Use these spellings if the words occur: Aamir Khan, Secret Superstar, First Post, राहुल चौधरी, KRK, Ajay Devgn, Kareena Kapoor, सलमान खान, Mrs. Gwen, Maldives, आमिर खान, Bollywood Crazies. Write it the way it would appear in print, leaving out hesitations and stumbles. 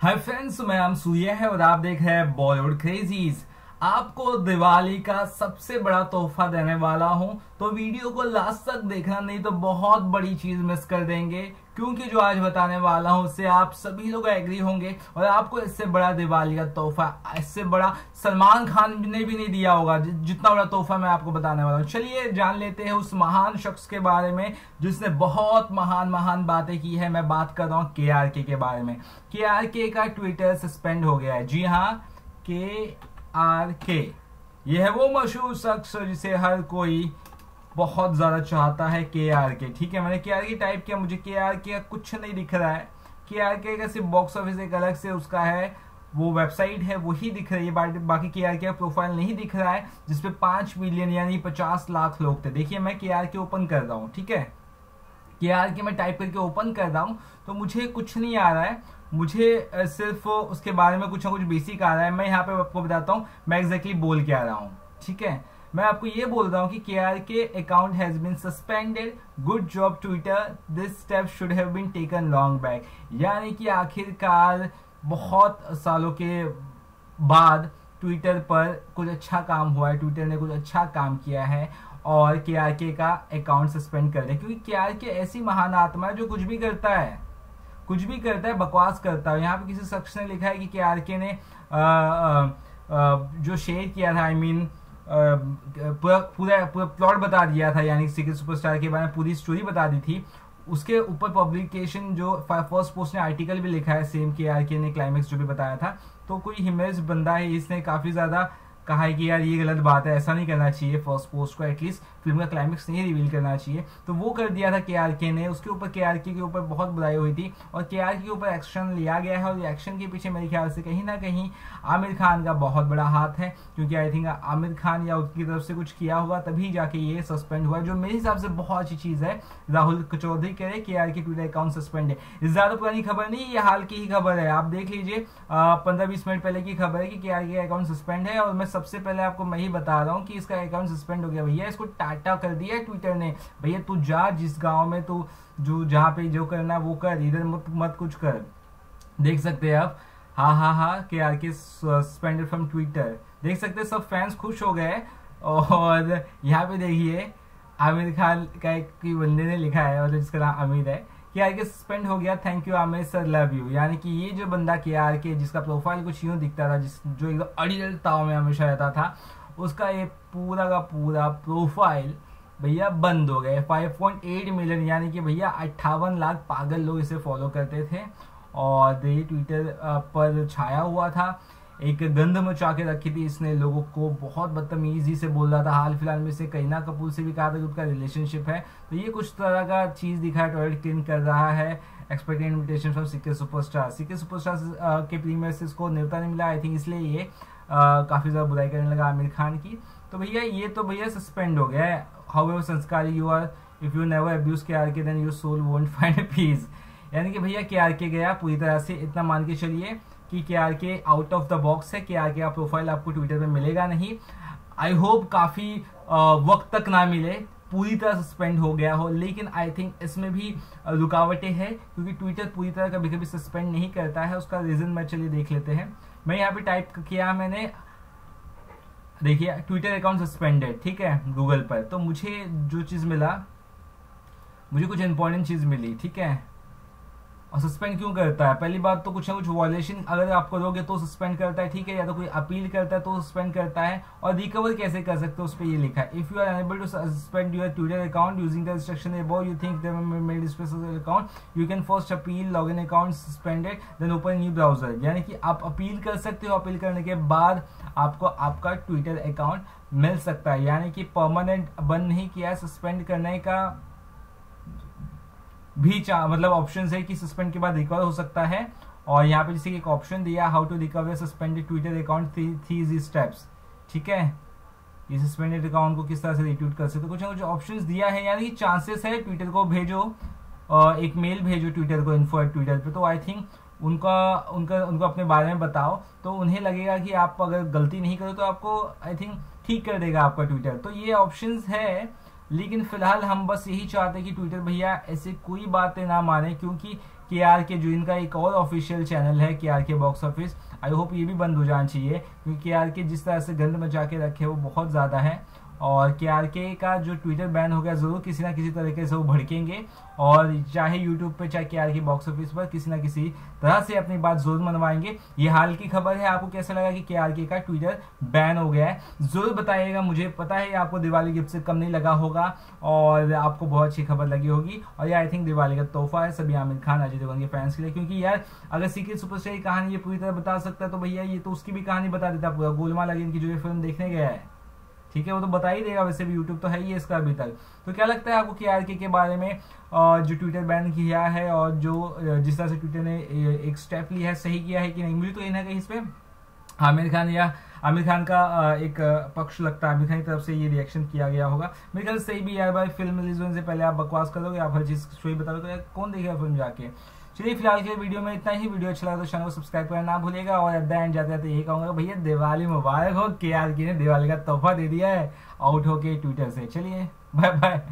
Hi friends, मैं आम सूर्य है और आप देख रहे हैं बॉलीवुड क्रेजीज। आपको दिवाली का सबसे बड़ा तोहफा देने वाला हूं, तो वीडियो को लास्ट तक देखना, नहीं तो बहुत बड़ी चीज मिस कर देंगे, क्योंकि जो आज बताने वाला हूं उससे आप सभी लोग एग्री होंगे और आपको इससे बड़ा दिवाली का तोहफा, इससे बड़ा सलमान खान ने भी नहीं दिया होगा जितना बड़ा तोहफा मैं आपको बताने वाला हूं। चलिए जान लेते हैं उस महान शख्स के बारे में जिसने बहुत महान महान बातें की है। मैं बात कर रहा हूँ केआरके के बारे में। केआरके का ट्विटर सस्पेंड हो गया है। जी हाँ, KRK यह है वो मशहूर शख्स जिसे हर कोई बहुत ज़्यादा चाहता है, KRK। ठीक है, मैंने KRK टाइप किया, मुझे KRK का कुछ नहीं दिख रहा है। KRK का सिर्फ बॉक्स ऑफिस एक अलग से उसका है, वो वेबसाइट है, वही दिख रही है, बाकी KRK का प्रोफाइल नहीं दिख रहा है जिसपे 5 मिलियन यानी 50 लाख लोग थे। देखिए, मैं KRK ओपन कर रहा हूँ, ठीक है, KRK मैं टाइप करके ओपन कर रहा हूँ तो मुझे कुछ नहीं आ रहा है, मुझे सिर्फ उसके बारे में कुछ ना कुछ बेसिक आ रहा है। मैं यहाँ पे आपको बताता हूँ मैं एग्जैक्टली बोल के आ रहा हूँ, ठीक है। मैं आपको ये बोल रहा हूँ कि KRK account has been suspended, good job Twitter, this step should have been taken long back. यानी कि आखिरकार बहुत सालों के बाद ट्विटर पर कुछ अच्छा काम हुआ है, ट्विटर ने कुछ अच्छा काम किया है और KRK का अकाउंट सस्पेंड कर दिया, क्योंकि KRK ऐसी महान आत्मा है जो कुछ भी करता है, कुछ भी करता है, बकवास करता है। यहाँ पे किसी शख्स ने लिखा है कि KRK ने जो शेयर किया था, पूरा प्लॉट बता दिया था, यानी सीक्रेट सुपरस्टार के बारे में पूरी स्टोरी बता दी थी। उसके ऊपर पब्लिकेशन जो फर्स्ट पोस्ट ने आर्टिकल भी लिखा है, सेम KRK ने क्लाइमेक्स जो भी बताया था। तो कोई हिमेज बंदा है, इसने काफ़ी ज़्यादा कहा है कि यार ये गलत बात है, ऐसा नहीं करना चाहिए, फर्स्ट पोस्ट को एटलीस्ट फिल्म का क्लाइमेक्स नहीं रिवील करना चाहिए, तो वो कर दिया था KRK ने। उसके ऊपर KRK के ऊपर बहुत बुराई हुई थी और KRK के ऊपर एक्शन लिया गया है और ये एक्शन के पीछे मेरे ख्याल से कहीं ना कहीं आमिर खान का बहुत बड़ा हाथ है, क्योंकि आई थिंक आमिर खान या उसकी तरफ से कुछ किया होगा तभी जाके ये सस्पेंड हुआ, जो मेरे हिसाब से बहुत अच्छी चीज़ है। राहुल चौधरी कह रहे KRK ट्विटर अकाउंट सस्पेंड है। ज़्यादा पुरानी खबर नहीं, ये हाल की ही खबर है। आप देख लीजिए 15-20 मिनट पहले की खबर है कि KRK अकाउंट सस्पेंड है और मैं सबसे पहले आपको मैं ही बता रहा हूँ कि इसका अकाउंट सस्पेंड हो गया। भैया इसको टाटा कर दिया ट्विटर ने, भैया तू जा जिस गांव में, तू जो जहाँ पे जो करना है वो कर, इधर मत कुछ कर। देख सकते हैं आप, हाँ, KRK सस्पेंडेड फ्रॉम ट्विटर। देख सकते हैं, सब फैंस खुश हो गए। और यहाँ पे देखिए आमिर खान का एक बंदे ने लिखा है, और जिसका नाम आमिर है, KRK सस्पेंड हो गया, thank you Aamir sir, love you. यानी कि ये जो बंदा KRK जिसका प्रोफाइल कुछ यूँ दिखता था, जो एकदम अड़ियल ताव में हमेशा रहता था, उसका ये पूरा का पूरा प्रोफाइल भैया बंद हो गया। 5.8 मिलियन यानी कि भैया 58 लाख पागल लोग इसे फॉलो करते थे और ये ट्विटर पर छाया हुआ था, एक गंध मचा के रखी थी इसने, लोगों को बहुत बदतमीजी से बोल रहा था। हाल फिलहाल में से करीना कपूर से भी कहा था कि उसका रिलेशनशिप है, तो ये कुछ तरह का चीज़ दिखा है, टॉयलेट क्लीन कर रहा है। Expected invitation from secret superstar, secret superstar के प्रीमियर से इसको न्योता नहीं मिला, आई थिंक इसलिए ये काफ़ी ज़्यादा बुराई करने लगा आमिर खान की। तो भैया ये तो भैया सस्पेंड हो गया है। हाउ एवर संस्कारी you are, if you never abuse KRK then your soul won't find a peace. यानी कि भैया KRK गया पूरी तरह से, इतना मान के चलिए कि KRK out of the box है। KRK का प्रोफाइल आपको ट्विटर पे मिलेगा नहीं, आई होप काफ़ी वक्त तक ना मिले, पूरी तरह सस्पेंड हो गया हो। लेकिन आई थिंक इसमें भी रुकावटें हैं, क्योंकि ट्विटर पूरी तरह कभी कभी सस्पेंड नहीं करता है। उसका रीज़न मैं चलिए देख लेते हैं। मैं यहाँ पे टाइप किया, मैंने देखिए ट्विटर अकाउंट सस्पेंडेड, ठीक है, गूगल पर, तो मुझे जो चीज़ मिला, मुझे कुछ इंपॉर्टेंट चीज़ मिली, ठीक है। और सस्पेंड क्यों करता है, पहली बात तो कुछ ना कुछ वॉयलेशन अगर आप करोगे तो सस्पेंड करता है, ठीक है, या तो कोई अपील करता है तो सस्पेंड करता है। और रिकवर कैसे कर सकते हो उस पर ये लिखा है, if you are unable to suspend your Twitter account using the instruction above, you think they made suspend account, you can first appeal, log in account suspended, then open new browser. यानी कि आप appeal कर सकते हो, appeal करने के बाद आपको आपका ट्विटर अकाउंट मिल सकता है। यानी कि परमानेंट बंद नहीं किया है, सस्पेंड करने का भी मतलब ऑप्शन है कि सस्पेंड के बाद रिकवर हो सकता है। और यहाँ पे जैसे एक ऑप्शन दिया, how to recover suspended Twitter account, three steps, ठीक है, ये सस्पेंडेड अकाउंट को किस तरह से रिट्वीट कर सकते हो, कुछ ना कुछ ऑप्शंस दिया है। यानी चांसेस है, ट्विटर को भेजो, एक मेल भेजो ट्विटर को, info@twitter पे, तो आई थिंक उनको अपने बारे में बताओ, तो उन्हें लगेगा कि आप अगर गलती नहीं करो तो आपको आई थिंक ठीक कर देगा आपका ट्विटर। तो ये ऑप्शन है, लेकिन फिलहाल हम बस यही चाहते हैं कि ट्विटर भैया ऐसे कोई बातें ना माने, क्योंकि केआरके, जो इनका एक और ऑफिशियल चैनल है KRK box office, I hope ये भी बंद हो जाना चाहिए, क्योंकि केआरके जिस तरह से गंद मचा के रखे वो बहुत ज़्यादा है। और केआरके का जो ट्विटर बैन हो गया, ज़रूर किसी ना किसी तरीके से वो भड़केंगे और चाहे यूट्यूब पे चाहे केआरके बॉक्स ऑफिस पर किसी ना किसी तरह से अपनी बात ज़रूर मनवाएंगे। ये हाल की खबर है। आपको कैसा लगा कि केआरके का ट्विटर बैन हो गया है, ज़रूर बताइएगा। मुझे पता है आपको दिवाली गिफ्ट से कम नहीं लगा होगा और आपको बहुत अच्छी खबर लगी होगी। और ये आई थिंक दिवाली का तोहफा है सभी आमिर खान अजय देवगन के फैंस के लिए, क्योंकि यार अगर सीक्रेट सुपरस्टार की कहानी ये पूरी तरह बता सकता है तो भैया ये तो उसकी भी कहानी बता देता पूरा। गोलमाल अगेन की जो ये फिल्म देखने गया है, ठीक है, वो तो बता ही देगा, वैसे भी यूट्यूब तो है ही है इसका अभी तक। तो क्या लगता है आपको केआरके के बारे में जो ट्विटर बैन किया है और जो जिस तरह से ट्विटर ने एक स्टेप लिया है, सही किया है कि नहीं? मुझे तो कहीं ना कहीं इस पर आमिर खान का एक पक्ष लगता है। आमिर खान की तरफ से ये रिएक्शन किया गया होगा, मेरे ख्याल से सही भी यार। भाई फिल्म रिलीज होने से पहले आप बकवास करोगे, आप हर चीज़ स्टोरी बताओगे तो यार कौन देखेगा फिल्म जाके। चलिए फिलहाल के वीडियो में इतना ही। वीडियो अच्छा लगा तो चैनल को सब्सक्राइब करना ना भूलिएगा। और एट द एंड जाते जाते यही कहूँगा भैया दिवाली मुबारक हो, केआरके ने दिवाली का तोहफा दे दिया है आउट होके ट्विटर से। चलिए बाय बाय।